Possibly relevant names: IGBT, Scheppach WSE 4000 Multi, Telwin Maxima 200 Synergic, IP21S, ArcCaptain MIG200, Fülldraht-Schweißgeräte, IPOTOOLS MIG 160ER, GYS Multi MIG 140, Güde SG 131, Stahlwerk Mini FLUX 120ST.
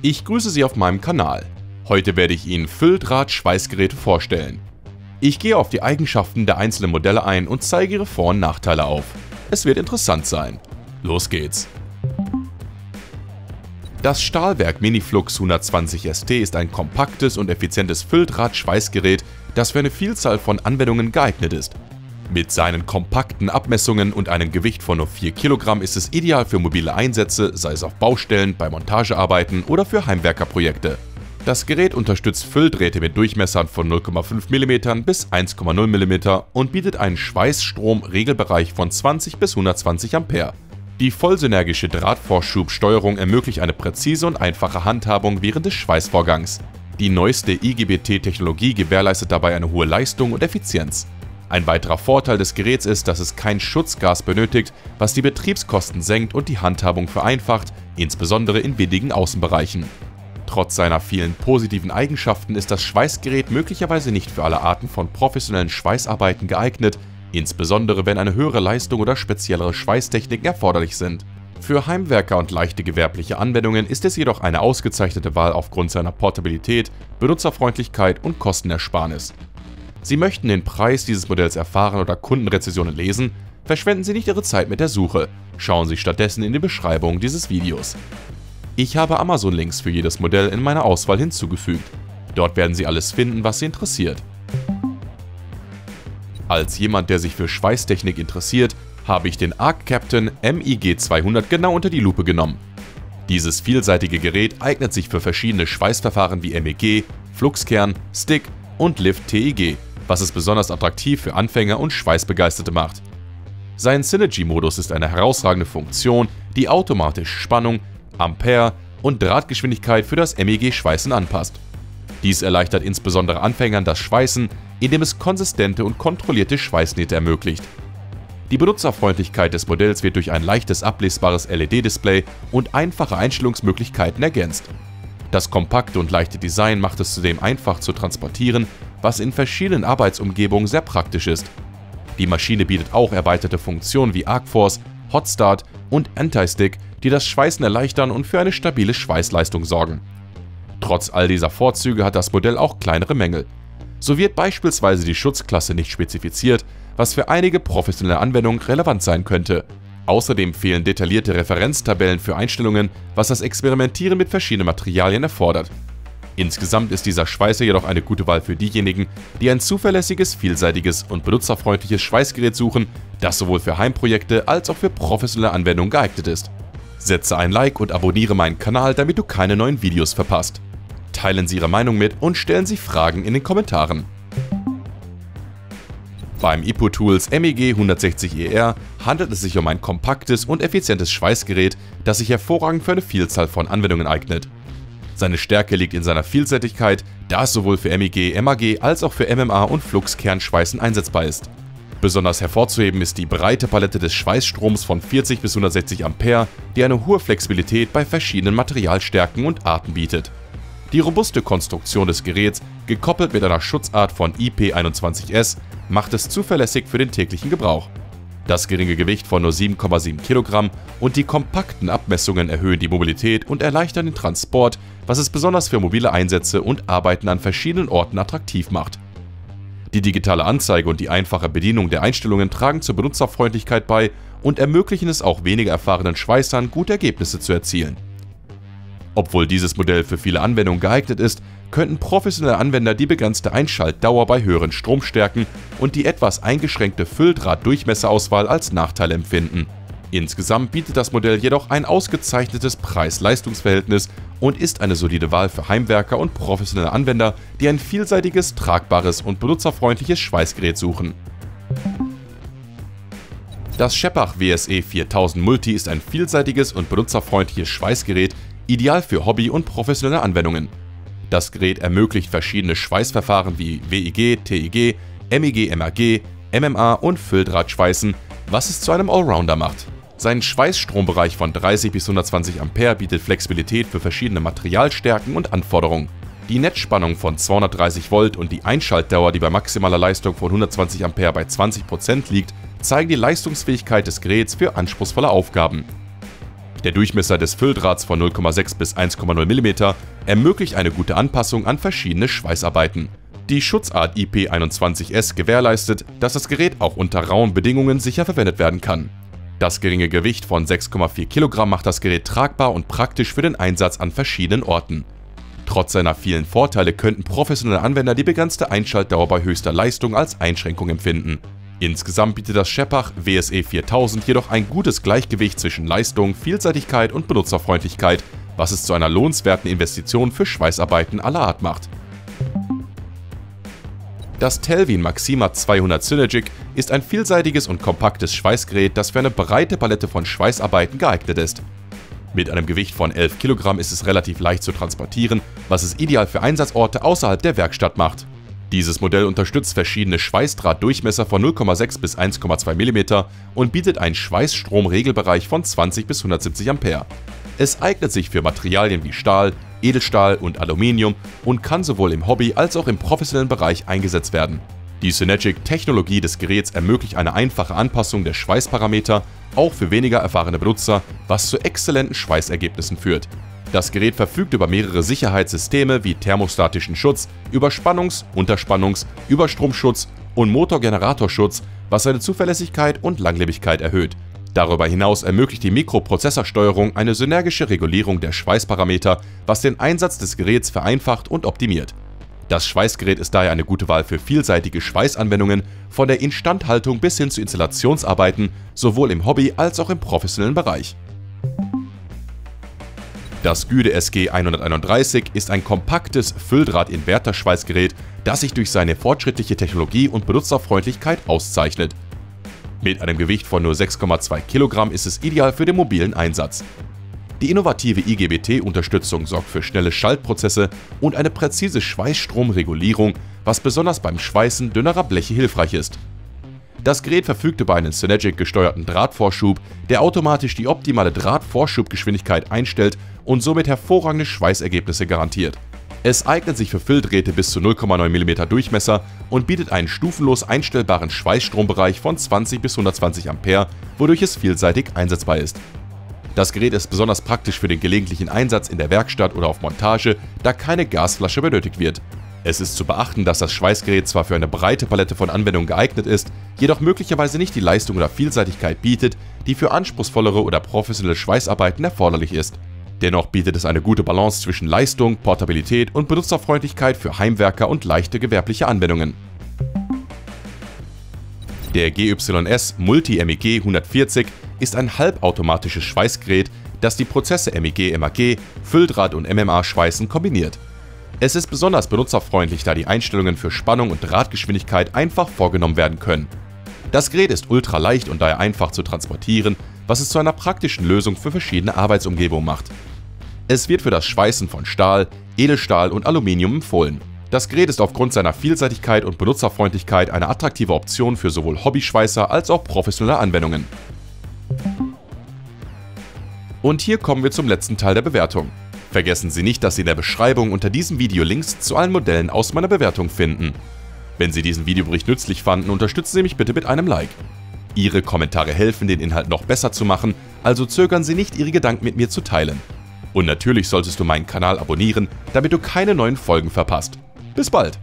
Ich grüße Sie auf meinem Kanal. Heute werde ich Ihnen Fülldraht-Schweißgeräte vorstellen. Ich gehe auf die Eigenschaften der einzelnen Modelle ein und zeige ihre Vor- und Nachteile auf. Es wird interessant sein. Los geht's! Das Stahlwerk Mini FLUX 120ST ist ein kompaktes und effizientes Fülldraht-Schweißgerät, das für eine Vielzahl von Anwendungen geeignet ist. Mit seinen kompakten Abmessungen und einem Gewicht von nur 4 Kilogramm ist es ideal für mobile Einsätze, sei es auf Baustellen, bei Montagearbeiten oder für Heimwerkerprojekte. Das Gerät unterstützt Fülldrähte mit Durchmessern von 0,5 mm bis 1,0 mm und bietet einen Schweißstrom-Regelbereich von 20 bis 120 Ampere. Die vollsynergische Drahtvorschubsteuerung ermöglicht eine präzise und einfache Handhabung während des Schweißvorgangs. Die neueste IGBT-Technologie gewährleistet dabei eine hohe Leistung und Effizienz. Ein weiterer Vorteil des Geräts ist, dass es kein Schutzgas benötigt, was die Betriebskosten senkt und die Handhabung vereinfacht, insbesondere in windigen Außenbereichen. Trotz seiner vielen positiven Eigenschaften ist das Schweißgerät möglicherweise nicht für alle Arten von professionellen Schweißarbeiten geeignet, insbesondere wenn eine höhere Leistung oder speziellere Schweißtechniken erforderlich sind. Für Heimwerker und leichte gewerbliche Anwendungen ist es jedoch eine ausgezeichnete Wahl aufgrund seiner Portabilität, Benutzerfreundlichkeit und Kostenersparnis. Sie möchten den Preis dieses Modells erfahren oder Kundenrezensionen lesen? Verschwenden Sie nicht Ihre Zeit mit der Suche, schauen Sie stattdessen in die Beschreibung dieses Videos. Ich habe Amazon-Links für jedes Modell in meiner Auswahl hinzugefügt. Dort werden Sie alles finden, was Sie interessiert. Als jemand, der sich für Schweißtechnik interessiert, habe ich den ArcCaptain MIG200 genau unter die Lupe genommen. Dieses vielseitige Gerät eignet sich für verschiedene Schweißverfahren wie MEG, Fluxkern, Stick und Lift TEG, was es besonders attraktiv für Anfänger und Schweißbegeisterte macht. Sein Synergy-Modus ist eine herausragende Funktion, die automatisch Spannung, Ampere und Drahtgeschwindigkeit für das MEG-Schweißen anpasst. Dies erleichtert insbesondere Anfängern das Schweißen, indem es konsistente und kontrollierte Schweißnähte ermöglicht. Die Benutzerfreundlichkeit des Modells wird durch ein leichtes ablesbares LED-Display und einfache Einstellungsmöglichkeiten ergänzt. Das kompakte und leichte Design macht es zudem einfach zu transportieren, was in verschiedenen Arbeitsumgebungen sehr praktisch ist. Die Maschine bietet auch erweiterte Funktionen wie Arcforce, Hot Start und Anti-Stick, die das Schweißen erleichtern und für eine stabile Schweißleistung sorgen. Trotz all dieser Vorzüge hat das Modell auch kleinere Mängel. So wird beispielsweise die Schutzklasse nicht spezifiziert, was für einige professionelle Anwendungen relevant sein könnte. Außerdem fehlen detaillierte Referenztabellen für Einstellungen, was das Experimentieren mit verschiedenen Materialien erfordert. Insgesamt ist dieser Schweißer jedoch eine gute Wahl für diejenigen, die ein zuverlässiges, vielseitiges und benutzerfreundliches Schweißgerät suchen, das sowohl für Heimprojekte als auch für professionelle Anwendungen geeignet ist. Setze ein Like und abonniere meinen Kanal, damit du keine neuen Videos verpasst. Teilen Sie Ihre Meinung mit und stellen Sie Fragen in den Kommentaren. Beim IPOTOOLS MIG 160ER handelt es sich um ein kompaktes und effizientes Schweißgerät, das sich hervorragend für eine Vielzahl von Anwendungen eignet. Seine Stärke liegt in seiner Vielseitigkeit, da es sowohl für MEG, MAG als auch für MMA und Fluxkernschweißen einsetzbar ist. Besonders hervorzuheben ist die breite Palette des Schweißstroms von 40 bis 160 Ampere, die eine hohe Flexibilität bei verschiedenen Materialstärken und Arten bietet. Die robuste Konstruktion des Geräts, gekoppelt mit einer Schutzart von IP21S, macht es zuverlässig für den täglichen Gebrauch. Das geringe Gewicht von nur 7,7 Kilogramm und die kompakten Abmessungen erhöhen die Mobilität und erleichtern den Transport, was es besonders für mobile Einsätze und Arbeiten an verschiedenen Orten attraktiv macht. Die digitale Anzeige und die einfache Bedienung der Einstellungen tragen zur Benutzerfreundlichkeit bei und ermöglichen es auch weniger erfahrenen Schweißern, gute Ergebnisse zu erzielen. Obwohl dieses Modell für viele Anwendungen geeignet ist, könnten professionelle Anwender die begrenzte Einschaltdauer bei höheren Stromstärken und die etwas eingeschränkte Fülldrahtdurchmesserauswahl als Nachteil empfinden. Insgesamt bietet das Modell jedoch ein ausgezeichnetes Preis-Leistungs-Verhältnis und ist eine solide Wahl für Heimwerker und professionelle Anwender, die ein vielseitiges, tragbares und benutzerfreundliches Schweißgerät suchen. Das Scheppach WSE 4000 Multi ist ein vielseitiges und benutzerfreundliches Schweißgerät, ideal für Hobby- und professionelle Anwendungen. Das Gerät ermöglicht verschiedene Schweißverfahren wie WEG, TEG, MEG, MAG, MMA und Fülldrahtschweißen, was es zu einem Allrounder macht. Sein Schweißstrombereich von 30 bis 120 Ampere bietet Flexibilität für verschiedene Materialstärken und Anforderungen. Die Netzspannung von 230 Volt und die Einschaltdauer, die bei maximaler Leistung von 120 Ampere bei 20% liegt, zeigen die Leistungsfähigkeit des Geräts für anspruchsvolle Aufgaben. Der Durchmesser des Fülldrahts von 0,6 bis 1,0 mm ermöglicht eine gute Anpassung an verschiedene Schweißarbeiten. Die Schutzart IP21S gewährleistet, dass das Gerät auch unter rauen Bedingungen sicher verwendet werden kann. Das geringe Gewicht von 6,4 Kilogramm macht das Gerät tragbar und praktisch für den Einsatz an verschiedenen Orten. Trotz seiner vielen Vorteile könnten professionelle Anwender die begrenzte Einschaltdauer bei höchster Leistung als Einschränkung empfinden. Insgesamt bietet das Scheppach WSE 4000 jedoch ein gutes Gleichgewicht zwischen Leistung, Vielseitigkeit und Benutzerfreundlichkeit, was es zu einer lohnenswerten Investition für Schweißarbeiten aller Art macht. Das Telwin Maxima 200 Synergic ist ein vielseitiges und kompaktes Schweißgerät, das für eine breite Palette von Schweißarbeiten geeignet ist. Mit einem Gewicht von 11 Kilogramm ist es relativ leicht zu transportieren, was es ideal für Einsatzorte außerhalb der Werkstatt macht. Dieses Modell unterstützt verschiedene Schweißdrahtdurchmesser von 0,6 bis 1,2 mm und bietet einen Schweißstromregelbereich von 20 bis 170 Ampere. Es eignet sich für Materialien wie Stahl, Edelstahl und Aluminium und kann sowohl im Hobby- als auch im professionellen Bereich eingesetzt werden. Die Synergic-Technologie des Geräts ermöglicht eine einfache Anpassung der Schweißparameter, auch für weniger erfahrene Benutzer, was zu exzellenten Schweißergebnissen führt. Das Gerät verfügt über mehrere Sicherheitssysteme wie thermostatischen Schutz, Überspannungs-, Unterspannungs-, Überstromschutz und Motorgeneratorschutz, was seine Zuverlässigkeit und Langlebigkeit erhöht. Darüber hinaus ermöglicht die Mikroprozessorsteuerung eine synergische Regulierung der Schweißparameter, was den Einsatz des Geräts vereinfacht und optimiert. Das Schweißgerät ist daher eine gute Wahl für vielseitige Schweißanwendungen, von der Instandhaltung bis hin zu Installationsarbeiten, sowohl im Hobby- als auch im professionellen Bereich. Das Güde SG 131 ist ein kompaktes Fülldraht-Inverter-Schweißgerät, das sich durch seine fortschrittliche Technologie und Benutzerfreundlichkeit auszeichnet. Mit einem Gewicht von nur 6,2 Kilogramm ist es ideal für den mobilen Einsatz. Die innovative IGBT-Unterstützung sorgt für schnelle Schaltprozesse und eine präzise Schweißstromregulierung, was besonders beim Schweißen dünnerer Bleche hilfreich ist. Das Gerät verfügt über einen Synergic-gesteuerten Drahtvorschub, der automatisch die optimale Drahtvorschubgeschwindigkeit einstellt und somit hervorragende Schweißergebnisse garantiert. Es eignet sich für Fülldrähte bis zu 0,9 mm Durchmesser und bietet einen stufenlos einstellbaren Schweißstrombereich von 20 bis 120 Ampere, wodurch es vielseitig einsetzbar ist. Das Gerät ist besonders praktisch für den gelegentlichen Einsatz in der Werkstatt oder auf Montage, da keine Gasflasche benötigt wird. Es ist zu beachten, dass das Schweißgerät zwar für eine breite Palette von Anwendungen geeignet ist, jedoch möglicherweise nicht die Leistung oder Vielseitigkeit bietet, die für anspruchsvollere oder professionelle Schweißarbeiten erforderlich ist. Dennoch bietet es eine gute Balance zwischen Leistung, Portabilität und Benutzerfreundlichkeit für Heimwerker und leichte gewerbliche Anwendungen. Der GYS Multi MIG 140 ist ein halbautomatisches Schweißgerät, das die Prozesse MIG, MAG, Fülldraht und MMA-Schweißen kombiniert. Es ist besonders benutzerfreundlich, da die Einstellungen für Spannung und Drahtgeschwindigkeit einfach vorgenommen werden können. Das Gerät ist ultraleicht und daher einfach zu transportieren, was es zu einer praktischen Lösung für verschiedene Arbeitsumgebungen macht. Es wird für das Schweißen von Stahl, Edelstahl und Aluminium empfohlen. Das Gerät ist aufgrund seiner Vielseitigkeit und Benutzerfreundlichkeit eine attraktive Option für sowohl Hobbyschweißer als auch professionelle Anwendungen. Und hier kommen wir zum letzten Teil der Bewertung. Vergessen Sie nicht, dass Sie in der Beschreibung unter diesem Video Links zu allen Modellen aus meiner Bewertung finden. Wenn Sie diesen Videobericht nützlich fanden, unterstützen Sie mich bitte mit einem Like. Ihre Kommentare helfen, den Inhalt noch besser zu machen, also zögern Sie nicht, Ihre Gedanken mit mir zu teilen. Und natürlich solltest du meinen Kanal abonnieren, damit du keine neuen Folgen verpasst. Bis bald!